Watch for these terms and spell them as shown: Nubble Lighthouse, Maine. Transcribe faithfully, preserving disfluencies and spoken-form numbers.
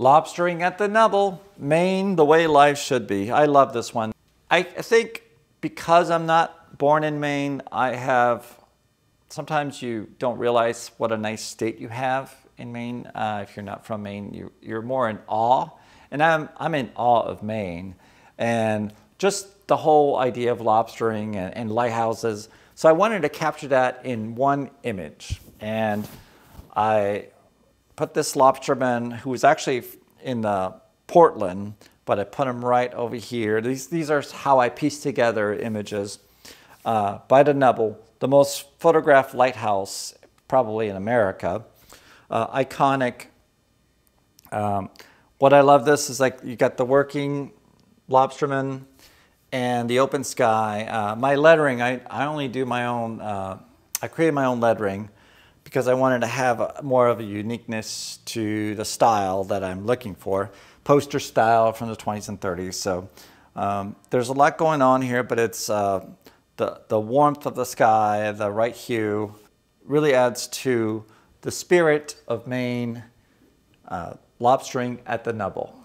Lobstering at the Nubble, Maine, the way life should be. I love this one. I think because I'm not born in Maine, I have, sometimes you don't realize what a nice state you have in Maine. Uh, if you're not from Maine, you, you're more in awe. And I'm, I'm in awe of Maine. And just the whole idea of lobstering and, and lighthouses. So I wanted to capture that in one image. And I put this lobsterman who was actually in uh, Portland, but I put him right over here. These, these are how I piece together images uh, by the Nubble, the most photographed lighthouse probably in America. Uh, iconic. Um, what I love this is like you got the working lobsterman and the open sky. Uh, my lettering, I, I only do my own, uh, I created my own lettering because I wanted to have a, more of a uniqueness to the style that I'm looking for. Poster style from the twenties and thirties. So um, there's a lot going on here, but it's uh, the, the warmth of the sky, the right hue really adds to the spirit of Maine, uh, lobstering at the Nubble.